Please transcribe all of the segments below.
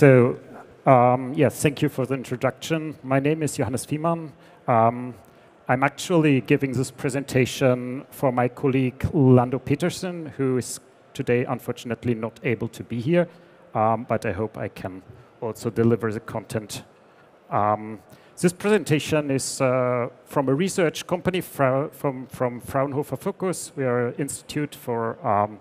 So yes, thank you for the introduction. My name is Johannes Viehmann. I'm actually giving this presentation for my colleague Lando Peterson, who is today unfortunately not able to be here, but I hope I can also deliver the content. This presentation is from a research company from Fraunhofer FOKUS. We are an institute for,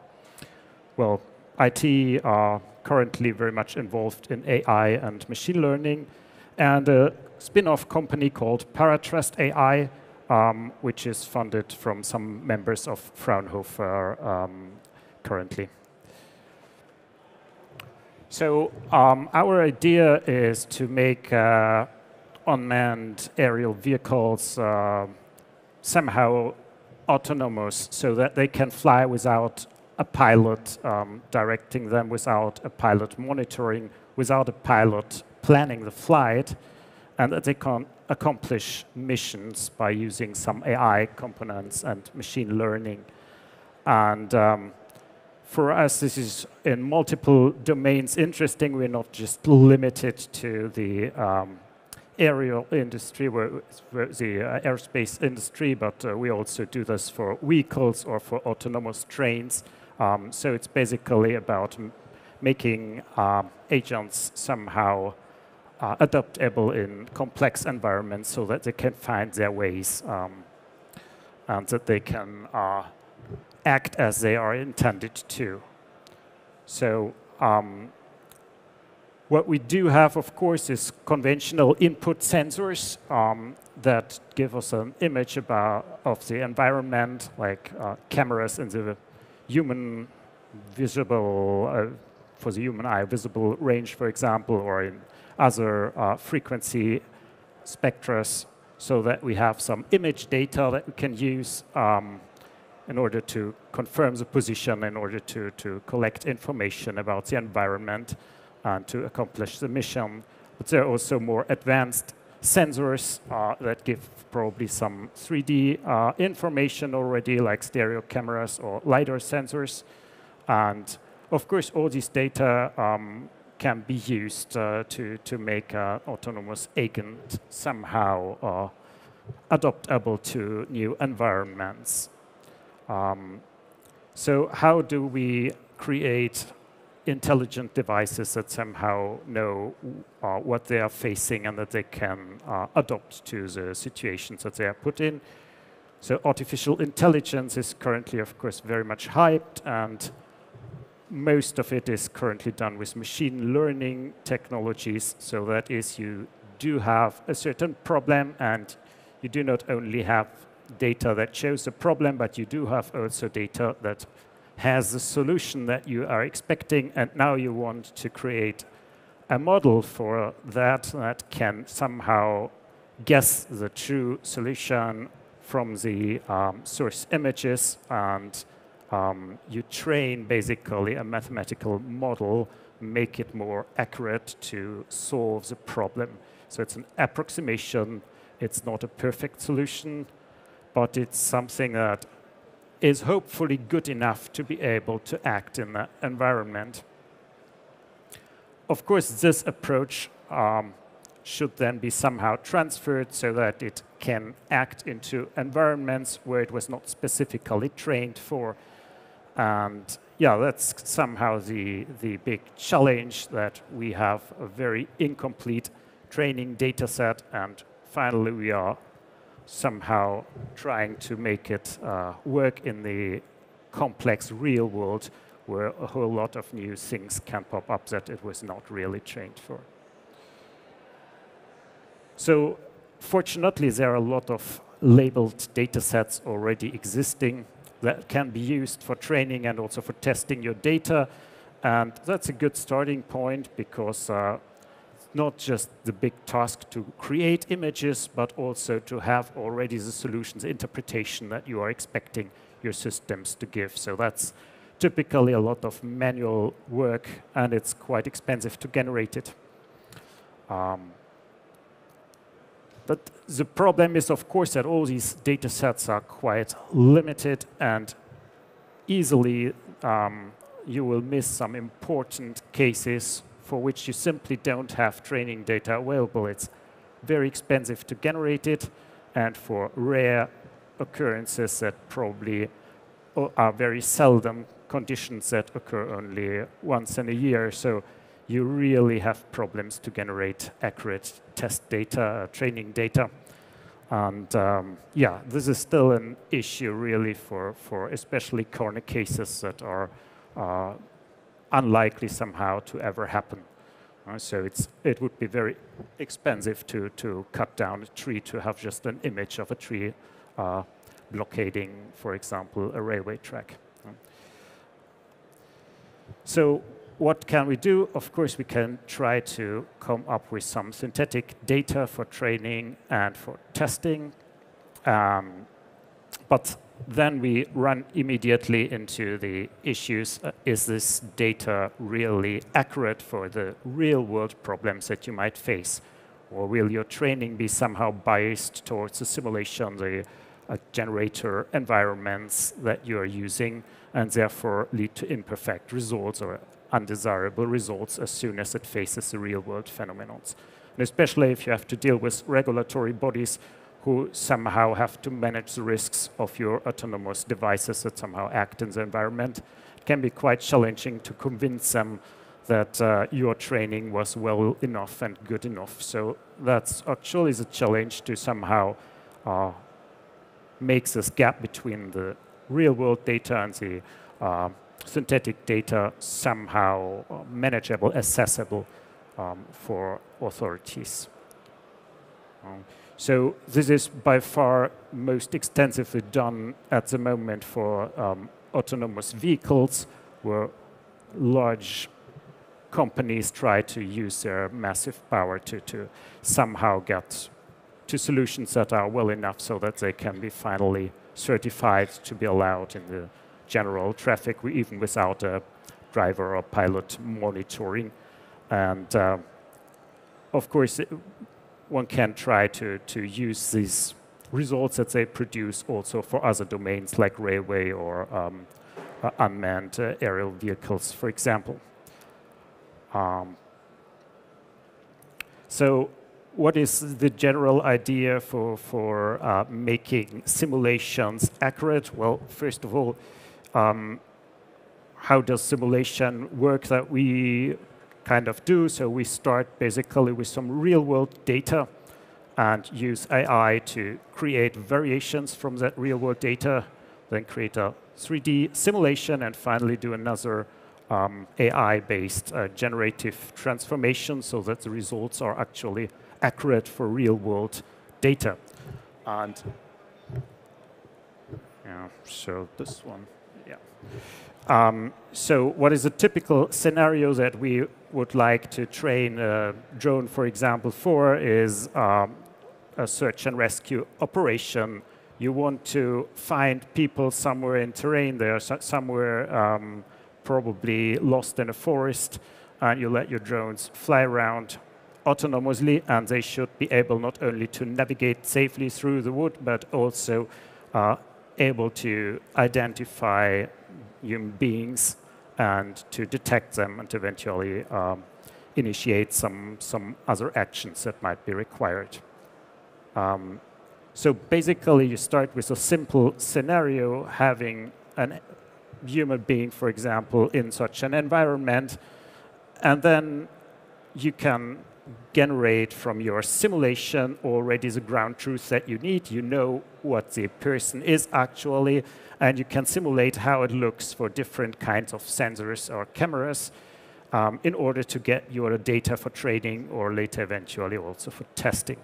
well, IT are currently very much involved in AI and machine learning, and a spin-off company called Paratrust AI, which is funded from some members of Fraunhofer currently. So our idea is to make unmanned aerial vehicles somehow autonomous so that they can fly without a pilot directing them, without a pilot monitoring, without a pilot planning the flight, and that they can accomplish missions by using some AI components and machine learning. And for us, this is in multiple domains interesting. We're not just limited to the aerial industry, the airspace industry, but we also do this for vehicles or for autonomous trains. So it's basically about making agents somehow adaptable in complex environments so that they can find their ways and that they can act as they are intended to. So what we do have, of course, is conventional input sensors that give us an image of the environment, like cameras in the human visible, for the human eye visible range, for example, or in other frequency spectra, so that we have some image data that we can use in order to confirm the position, in order to collect information about the environment and to accomplish the mission. But there are also more advanced sensors that give probably some 3D information already, like stereo cameras or LiDAR sensors. And of course, all these data can be used to make an autonomous agent somehow adaptable to new environments. So how do we create intelligent devices that somehow know what they are facing and that they can adapt to the situations that they are put in? So artificial intelligence is currently, of course, very much hyped, and most of it is currently done with machine learning technologies. So that is, you do have a certain problem, and you do not only have data that shows the problem, but you do have also data that has the solution that you are expecting, and now you want to create a model for that that can somehow guess the true solution from the source images, and you train basically a mathematical model, make it more accurate to solve the problem. So it's an approximation, it's not a perfect solution, but it's something that is hopefully good enough to be able to act in that environment. Of course, this approach should then be somehow transferred so that it can act into environments where it was not specifically trained for. And yeah, that's somehow the big challenge, that we have a very incomplete training data set, and finally we are somehow trying to make it work in the complex real world, where a whole lot of new things can pop up that it was not really trained for. So fortunately, there are a lot of labeled data sets already existing that can be used for training and also for testing your data. And that's a good starting point, because not just the big task to create images, but also to have already the solutions, interpretation that you are expecting your systems to give. So that's typically a lot of manual work, and it's quite expensive to generate it. But the problem is, of course, that all these data sets are quite limited, and easily you will miss some important cases for which you simply don't have training data available. It's very expensive to generate it, and for rare occurrences that probably are very seldom conditions that occur only once in a year. So you really have problems to generate accurate test data, training data. And yeah, this is still an issue really for especially corner cases that are unlikely somehow to ever happen. So it would be very expensive to cut down a tree to have just an image of a tree blockading, for example, a railway track. So what can we do? Of course, we can try to come up with some synthetic data for training and for testing. But then we run immediately into the issues. Is this data really accurate for the real-world problems that you might face? Or will your training be somehow biased towards the simulation, the generator environments that you are using, and therefore lead to imperfect results or undesirable results as soon as it faces the real-world phenomena? And especially if you have to deal with regulatory bodies who somehow have to manage the risks of your autonomous devices that somehow act in the environment, it can be quite challenging to convince them that your training was well enough and good enough. So that's actually the challenge, to somehow make this gap between the real-world data and the synthetic data somehow manageable, accessible for authorities. So this is by far most extensively done at the moment for autonomous vehicles, where large companies try to use their massive power to somehow get to solutions that are well enough so that they can be finally certified to be allowed in the general traffic, even without a driver or pilot monitoring. And of course, one can try to use these results that they produce also for other domains like railway or unmanned aerial vehicles, for example. So what is the general idea for making simulations accurate? Well, first of all, how does simulation work that we kind of do? So we start basically with some real-world data and use AI to create variations from that real-world data, then create a 3D simulation, and finally do another AI-based generative transformation so that the results are actually accurate for real-world data. And yeah, so this one, yeah. So what is a typical scenario that we would like to train a drone, for example, for is a search and rescue operation. You want to find people somewhere in terrain. They are somewhere probably lost in a forest, and you let your drones fly around autonomously, and they should be able not only to navigate safely through the wood, but also able to identify human beings and to detect them and eventually initiate some other actions that might be required. So basically, you start with a simple scenario, having a human being, for example, in such an environment, and then you can generate from your simulation already the ground truth that you need. You know what the person is actually, and you can simulate how it looks for different kinds of sensors or cameras in order to get your data for training or later eventually also for testing.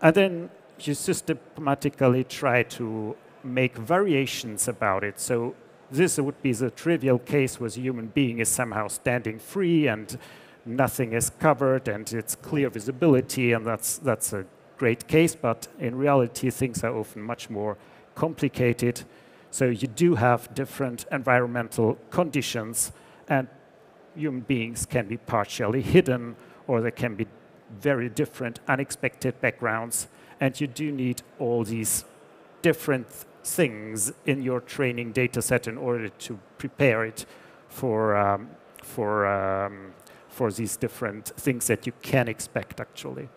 And then you systematically try to make variations about it. So this would be the trivial case where the human being is somehow standing free and nothing is covered and it's clear visibility, and that's a great case. But in reality, things are often much more complicated. So you do have different environmental conditions, and human beings can be partially hidden, or there can be very different unexpected backgrounds. And you do need all these different things in your training data set in order to prepare it for for these different things that you can expect, actually.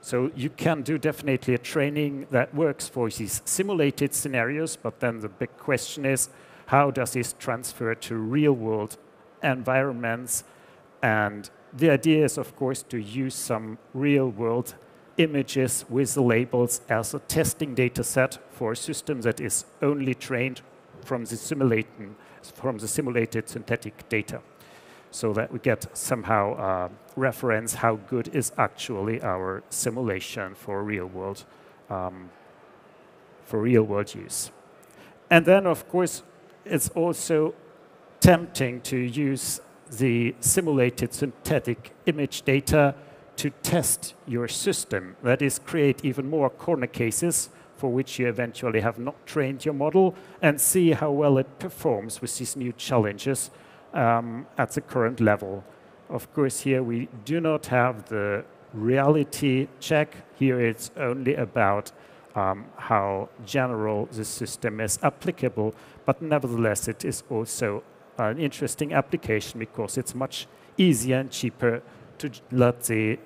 So you can do definitely a training that works for these simulated scenarios, but then the big question is, how does this transfer to real-world environments? And the idea is, of course, to use some real-world images with the labels as a testing data set for a system that is only trained from the simulated synthetic data, so that we get somehow a reference how good is actually our simulation for real world use. And then, of course, it's also tempting to use the simulated synthetic image data to test your system. That is, create even more corner cases for which you eventually have not trained your model and see how well it performs with these new challenges at the current level. Of course, here we do not have the reality check. Here it's only about how general the system is applicable. But nevertheless, it is also an interesting application because it's much easier and cheaper to let the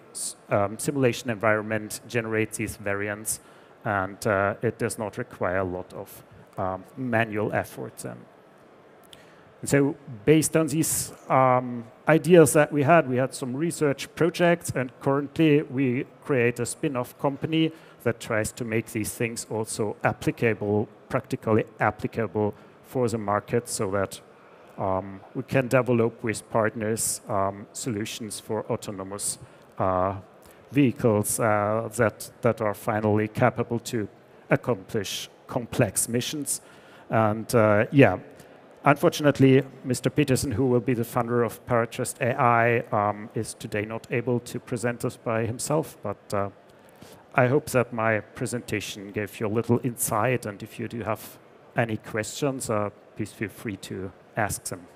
simulation environment generate these variants, and it does not require a lot of manual effort. And so based on these ideas that we had some research projects, and currently we create a spin-off company that tries to make these things also applicable, practically applicable for the market, so that we can develop with partners solutions for autonomous vehicles that are finally capable to accomplish complex missions. And yeah, unfortunately, Mr. Peterson, who will be the founder of Paratrust AI, is today not able to present us by himself, but I hope that my presentation gave you a little insight, and if you do have any questions, please feel free to ask them.